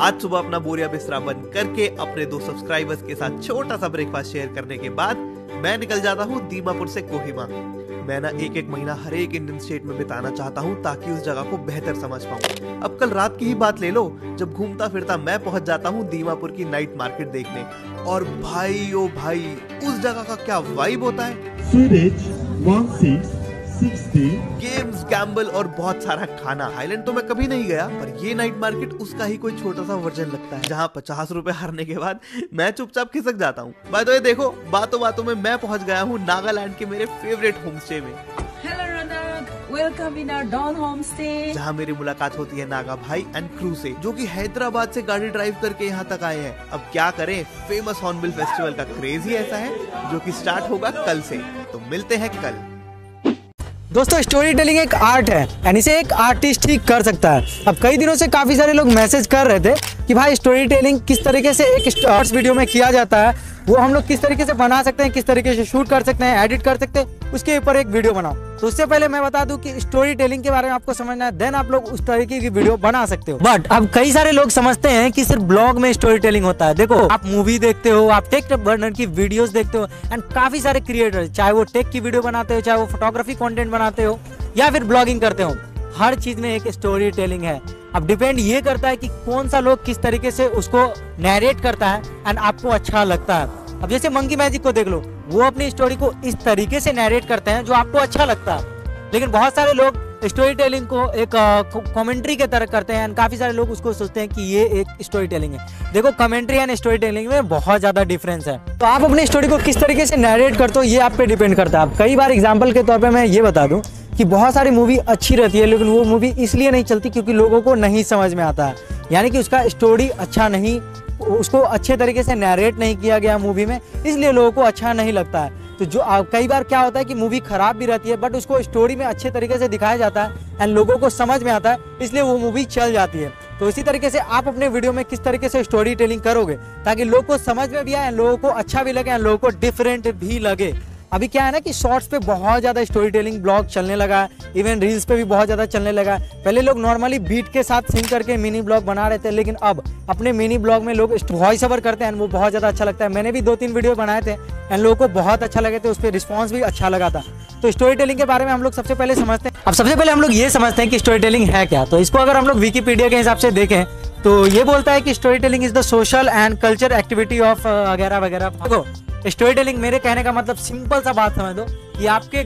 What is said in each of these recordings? आज सुबह अपना बोरिया बिस्तरा बंद करके अपने दो सब्सक्राइबर्स के साथ छोटा सा ब्रेकफास्ट शेयर करने के बाद मैं निकल जाता हूँ दीमापुर से कोहिमा। मैं ना एक एक महीना हर एक इंडियन स्टेट में बिताना चाहता हूँ ताकि उस जगह को बेहतर समझ पाऊँ। अब कल रात की ही बात ले लो, जब घूमता फिरता मैं पहुँच जाता हूँ दीमापुर की नाइट मार्केट देखने, और भाई ओ भाई उस जगह का क्या वाइब होता है। गेम्स, गैम्बल और बहुत सारा खाना। आइलैंड तो मैं कभी नहीं गया, पर ये नाइट मार्केट उसका ही कोई छोटा सा वर्जन लगता है, जहाँ 50 रुपए हारने के बाद मैं चुपचाप खिसक जाता हूँ। बाय द वे देखो, बातों बातों में मैं पहुँच गया हूँ नागालैंड के मेरे फेवरेट होम स्टे में। Welcome in our don home stay, जहाँ मेरी मुलाकात होती है नागा भाई एंड क्रू से, जो कि हैदराबाद से गाड़ी ड्राइव करके यहाँ तक आए हैं। अब क्या करें, फेमस हॉर्नबिल फेस्टिवल का क्रेज ही ऐसा है, जो कि स्टार्ट होगा कल से। तो मिलते हैं कल। दोस्तों, स्टोरी टेलिंग एक आर्ट है एंड इसे एक आर्टिस्ट ही कर सकता है। अब कई दिनों से काफी सारे लोग मैसेज कर रहे थे कि भाई स्टोरी टेलिंग किस तरीके से एक शॉर्ट्स वीडियो में किया जाता है, वो हम लोग किस तरीके से बना सकते हैं, किस तरीके से शूट कर सकते हैं, एडिट कर सकते हैं, उसके ऊपर एक वीडियो बनाओ। तो उससे पहले मैं बता दूं कि स्टोरी टेलिंग के बारे में आपको समझना है, देन आप लोग उस तरीके की वीडियो बना सकते हो। बट अब कई सारे लोग समझते हैं कि सिर्फ ब्लॉग में स्टोरी टेलिंग होता है। देखो, आप मूवी देखते हो, आप टेक वर्नर की वीडियोस देखते हो, एंड काफी सारे क्रिएटर, चाहे वो टेक की वीडियो बनाते हो, चाहे वो फोटोग्राफी कॉन्टेंट बनाते हो, या फिर ब्लॉगिंग करते हो, हर चीज में एक स्टोरी टेलिंग है। अब डिपेंड ये करता है कि कौन सा लोग किस तरीके से उसको नरेट करता है एंड आपको अच्छा लगता है। अब जैसे मंकी मैजिक को देख लो, वो अपनी स्टोरी को इस तरीके से नरेट करते हैं जो आपको अच्छा लगता है, लेकिन बहुत सारे लोग स्टोरी टेलिंग को एक कमेंट्री के तरह करते हैं एंड काफ़ी सारे लोग उसको सोचते हैं कि ये एक स्टोरी टेलिंग है। देखो, कमेंट्री एंड स्टोरी टेलिंग में बहुत ज़्यादा डिफरेंस है। तो आप अपनी स्टोरी को किस तरीके से नरेट करते हो, ये आप पे डिपेंड करता है। आप कई बार एग्जाम्पल के तौर पर मैं ये बता दूँ कि बहुत सारी मूवी अच्छी रहती है, लेकिन वो मूवी इसलिए नहीं चलती क्योंकि लोगों को नहीं समझ में आता है, यानी कि उसका स्टोरी अच्छा नहीं, उसको अच्छे तरीके से नरेट नहीं किया गया मूवी में, इसलिए लोगों को अच्छा नहीं लगता है। तो जो कई बार क्या होता है कि मूवी ख़राब भी रहती है, बट उसको स्टोरी में अच्छे तरीके से दिखाया जाता है एंड लोगों को समझ में आता है, इसलिए वो मूवी चल जाती है। तो इसी तरीके से आप अपने वीडियो में किस तरीके से स्टोरी टेलिंग करोगे ताकि लोगों को समझ में भी आए, लोगों को अच्छा भी लगे एंड लोगों को डिफरेंट भी लगे। अभी क्या है ना कि शॉर्ट्स पे बहुत ज़्यादा स्टोरी टेलिंग ब्लॉग चलने लगा है, इवन रील्स पे भी बहुत ज़्यादा चलने लगा है। पहले लोग नॉर्मली बीट के साथ सिंग करके मिनी ब्लॉग बना रहे थे, लेकिन अब अपने मिनी ब्लॉग में लोग वॉइस ओवर करते हैं, वो बहुत ज़्यादा अच्छा लगता है। मैंने भी 2-3 वीडियो बनाए थे एंड लोगों को बहुत अच्छा लगे थे, उस पर रिस्पॉन्स भी अच्छा लगा था। तो स्टोरी टेलिंग के बारे में हम लोग सबसे पहले समझते हैं। अब सबसे पहले हम लोग ये समझते हैं कि स्टोरी टेलिंग है क्या। तो इसको अगर हम लोग विकीपीडिया के हिसाब से देखें तो ये बोलता है कि story telling is the social and culture activity of वगैरह वगैरह। देखो, स्टोरी टेलिंग, मेरे कहने का मतलब सिंपल सा बात समझ दो कि आपके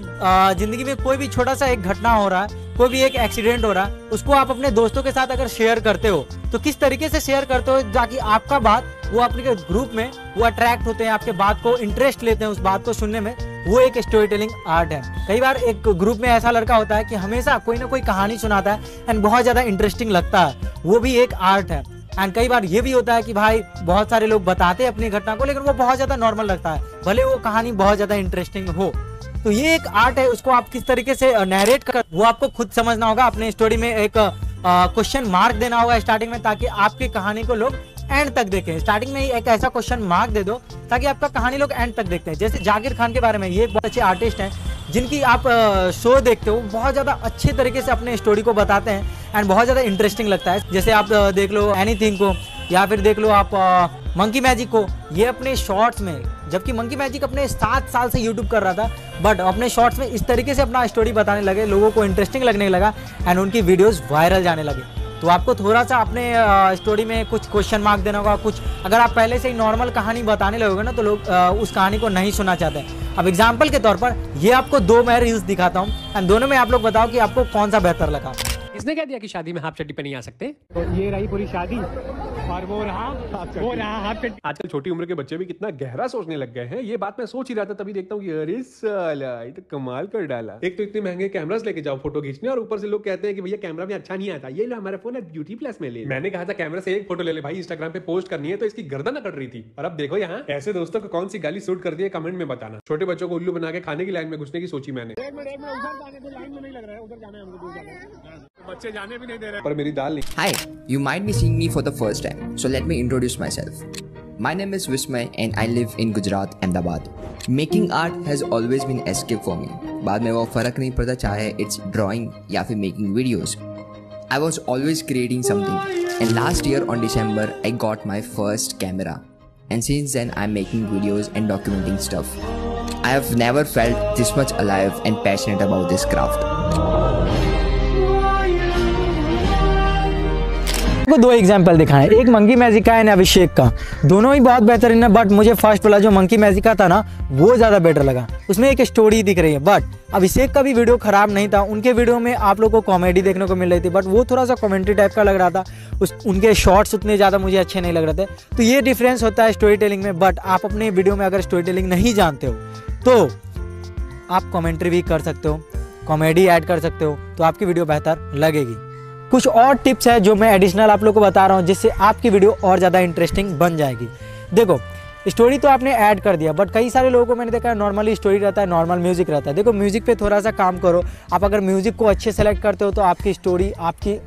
ज़िंदगी में कोई भी छोटा सा एक घटना हो रहा है, कोई भी एक एक्सीडेंट हो रहा है, उसको आप अपने दोस्तों के साथ अगर शेयर करते हो तो किस तरीके से शेयर करते हो ताकि आपका बात वो अपने ग्रुप में वो अट्रैक्ट होते हैं, आपके बात को इंटरेस्ट लेते हैं उस बात को सुनने में, वो एक स्टोरी टेलिंग आर्ट है। कई बार एक ग्रुप में ऐसा लड़का होता है कि हमेशा कोई ना कोई कहानी सुनाता है एंड बहुत ज़्यादा इंटरेस्टिंग लगता है, वो भी एक आर्ट है। एंड कई बार ये भी होता है कि भाई बहुत सारे लोग बताते हैं अपनी घटना को, लेकिन वो बहुत ज़्यादा नॉर्मल लगता है, भले वो कहानी बहुत ज़्यादा इंटरेस्टिंग हो। तो ये एक आर्ट है, उसको आप किस तरीके से नरेट कर, वो आपको खुद समझना होगा। अपने स्टोरी में एक क्वेश्चन मार्क देना होगा स्टार्टिंग में, ताकि आपकी कहानी को लोग एंड तक देखें। स्टार्टिंग में ही एक ऐसा क्वेश्चन मार्क दे दो ताकि आपका कहानी लोग एंड तक देखते हैं। जैसे जाकिर खान के बारे में, ये बहुत अच्छे आर्टिस्ट हैं जिनकी आप शो देखते हो, बहुत ज़्यादा अच्छे तरीके से अपने स्टोरी को बताते हैं एंड बहुत ज़्यादा इंटरेस्टिंग लगता है। जैसे आप देख लो एनीथिंग को, या फिर देख लो आप मंकी मैजिक को, ये अपने शॉर्ट्स में, जबकि मंकी मैजिक अपने 7 साल से यूट्यूब कर रहा था, बट अपने शॉर्ट्स में इस तरीके से अपना स्टोरी बताने लगे, लोगों को इंटरेस्टिंग लगने लगा एंड उनकी वीडियोज़ वायरल जाने लगे। तो आपको थोड़ा सा अपने स्टोरी में कुछ क्वेश्चन मार्क देना होगा, कुछ अगर आप पहले से ही नॉर्मल कहानी बताने लगोगे ना तो लोग उस कहानी को नहीं सुनना चाहते हैं। अब एग्जांपल के तौर पर ये आपको 2 मैं रील्स दिखाता हूँ एंड दोनों में आप लोग बताओ कि आपको कौन सा बेहतर लगा। इसने कह दिया कि शादी में हाफ चड्डी पे नहीं आ सकते, तो ये रही पूरी शादी और वो रहा हाफ चड्डी। आजकल छोटी उम्र के बच्चे भी कितना गहरा सोचने लग गए हैं, ये बात मैं सोच ही रहा था तभी देखता हूँ कि अरे साला ये तो कमाल कर डाला। एक तो इतने महंगे कैमरास लेके जाओ फोटो खींचने, और ऊपर से लोग कहते हैं कि भैया कैमरा भी अच्छा नहीं आता, ये लो हमारा फोन है ब्यूटी प्लस में ले। मैंने कहा था कैमरा से एक फोटो ले ले भाई, इंस्टाग्राम पे पोस्ट करनी है, तो इसकी गर्दन कट रही थी। और अब देखो यहाँ ऐसे दोस्तों को कौन सी गाली सूट करती है कमेंट में बताना। छोटे बच्चों को उल्लू बना के खाने की लाइन में घुसने की सोची मैंने, बच्चे जाने भी नहीं दे रहे पर मेरी दाल नहीं। Hi, you might be seeing me for the first time, so let me introduce myself. My name is Vismay and I live in Gujarat, Ahmedabad. Making art has always been escape for me. बाद में वो फर्क नहीं पड़ता चाहे it's drawing या फिर making videos. I was always creating something And last year on December, I got my first camera. And since then, I'm making videos and documenting stuff. I have never felt this much alive and passionate about this craft. आपको दो example दिखाएं, एक monkey magic का है ना अभिषेक का, दोनों ही बहुत बेहतरीन है। बट मुझे फर्स्ट वाला जो मंकी मैजिक का था ना वो ज़्यादा बेटर लगा, उसमें एक स्टोरी दिख रही है। बट अभिषेक का भी वीडियो खराब नहीं था, उनके वीडियो में आप लोगों को कॉमेडी देखने को मिल रही थी, बट वो थोड़ा सा कॉमेंट्री टाइप का लग रहा था। उनके शॉर्ट्स उतने ज़्यादा मुझे अच्छे नहीं लग रहे थे। तो ये डिफरेंस होता है स्टोरी टेलिंग में। बट आप अपने वीडियो में अगर स्टोरी टेलिंग नहीं जानते हो तो आप कॉमेंट्री भी कर सकते हो, कॉमेडी ऐड कर सकते हो, तो आपकी वीडियो बेहतर लगेगी। कुछ और टिप्स है जो मैं एडिशनल आप लोगों को बता रहा हूँ, जिससे आपकी वीडियो और ज़्यादा इंटरेस्टिंग बन जाएगी। देखो, स्टोरी तो आपने ऐड कर दिया, बट कई सारे लोगों को मैंने देखा है नॉर्मली स्टोरी रहता है, नॉर्मल म्यूज़िक रहता है। देखो, म्यूज़िक पे थोड़ा सा काम करो। आप अगर म्यूज़िक को अच्छे सेलेक्ट करते हो तो आपकी स्टोरी, आपकी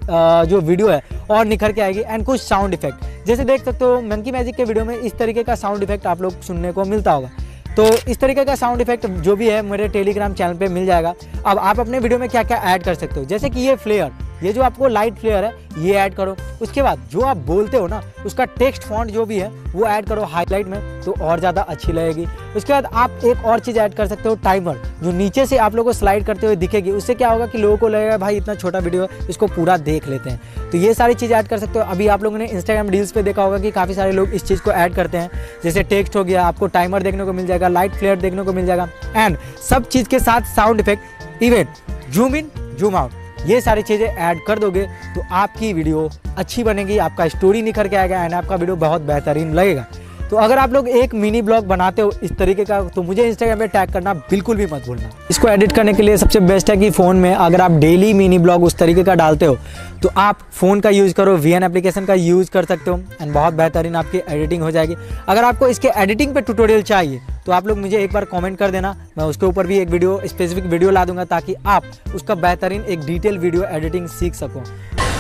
जो वीडियो है और निखर के आएगी। एंड कुछ साउंड इफेक्ट, जैसे देख सकते हो मंकी मैजिक के वीडियो में इस तरीके का साउंड इफेक्ट आप लोग सुनने को मिलता होगा। तो इस तरीके का साउंड इफेक्ट जो भी है मेरे टेलीग्राम चैनल पे मिल जाएगा। अब आप अपने वीडियो में क्या क्या ऐड कर सकते हो, जैसे कि ये फ्लेयर, ये जो आपको लाइट फ्लेयर है ये ऐड करो। उसके बाद जो आप बोलते हो ना उसका टेक्स्ट फॉन्ट जो भी है वो ऐड करो हाईलाइट में, तो और ज़्यादा अच्छी लगेगी। उसके बाद आप एक और चीज़ ऐड कर सकते हो, टाइमर, जो नीचे से आप लोगों को स्लाइड करते हुए दिखेगी। उससे क्या होगा कि लोगों को लगेगा भाई इतना छोटा वीडियो है, इसको पूरा देख लेते हैं। तो ये सारी चीज़ ऐड कर सकते हो। अभी आप लोगों ने इंस्टाग्राम रील्स पे देखा होगा कि काफ़ी सारे लोग इस चीज़ को ऐड करते हैं, जैसे टेक्स्ट हो गया, आपको टाइमर देखने को मिल जाएगा, लाइट फ्लेयर देखने को मिल जाएगा, एंड सब चीज़ के साथ sound effect, event, zoom in, zoom out, ये सारी चीज़ें ऐड कर दोगे तो आपकी वीडियो अच्छी बनेगी, आपका स्टोरी निखर के आएगा एंड आपका वीडियो बहुत बेहतरीन लगेगा। तो अगर आप लोग एक मिनी ब्लॉग बनाते हो इस तरीके का तो मुझे इंस्टाग्राम पे टैग करना बिल्कुल भी मत भूलना। इसको एडिट करने के लिए सबसे बेस्ट है कि फ़ोन में अगर आप डेली मिनी ब्लॉग उस तरीके का डालते हो तो आप फ़ोन का यूज़ करो, VN एप्लीकेशन का यूज़ कर सकते हो एंड बहुत बेहतरीन आपकी एडिटिंग हो जाएगी। अगर आपको इसके एडिटिंग पे ट्यूटोरियल चाहिए तो आप लोग मुझे एक बार कमेंट कर देना, मैं उसके ऊपर भी एक वीडियो, स्पेसिफिक वीडियो ला दूंगा ताकि आप उसका बेहतरीन एक डिटेल वीडियो एडिटिंग सीख सको।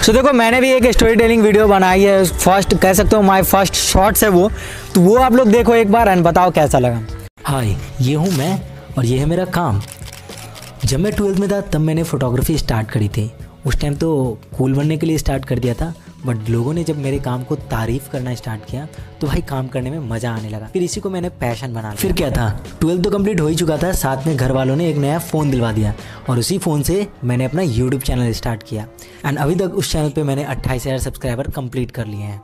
सो देखो, मैंने भी एक स्टोरी टेलिंग वीडियो बनाई है, फर्स्ट कह सकते हो माय फर्स्ट शॉर्ट्स है वो, तो वो आप लोग देखो एक बार एंड बताओ कैसा लगा। हाय, ये हूँ मैं और ये है मेरा काम। जब मैं 12th में था तब मैंने फोटोग्राफी स्टार्ट करी थी। उस टाइम तो कूल बनने के लिए स्टार्ट कर दिया था, बट लोगों ने जब मेरे काम को तारीफ़ करना स्टार्ट किया तो भाई काम करने में मज़ा आने लगा। फिर इसी को मैंने पैशन बना लिया। फिर क्या था, 12th तो कंप्लीट हो ही चुका था, साथ में घर वालों ने एक नया फ़ोन दिलवा दिया और उसी फ़ोन से मैंने अपना यूट्यूब चैनल स्टार्ट किया एंड अभी तक उस चैनल पर मैंने 28,000 सब्सक्राइबर कंप्लीट कर लिए हैं।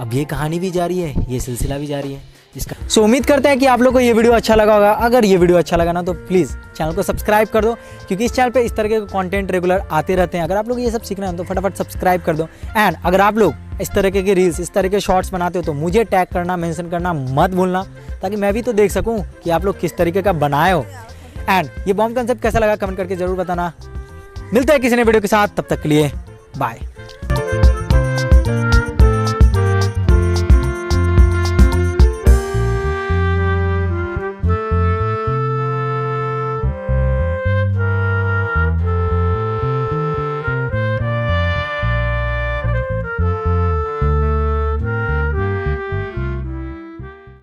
अब ये कहानी भी जारी है, ये सिलसिला भी जारी है इसका। सो उम्मीद करते हैं कि आप लोगों को ये वीडियो अच्छा लगा होगा। अगर ये वीडियो अच्छा लगा ना तो प्लीज़ चैनल को सब्सक्राइब कर दो, क्योंकि इस चैनल पे इस तरह के कंटेंट रेगुलर आते रहते हैं। अगर आप लोग ये सब सीखना है तो फटाफट सब्सक्राइब कर दो। एंड अगर आप लोग इस तरह के रील्स, इस तरह के शॉर्ट्स बनाते हो तो मुझे टैग करना, मेंशन करना मत भूलना, ताकि मैं भी तो देख सकूँ कि आप लोग किस तरीके का बनाए हो। एंड ये बॉम्ब कॉन्सेप्ट कैसा लगा कमेंट करके ज़रूर बताना। मिलते हैं किसी नए वीडियो के साथ, तब तक के लिए बाय।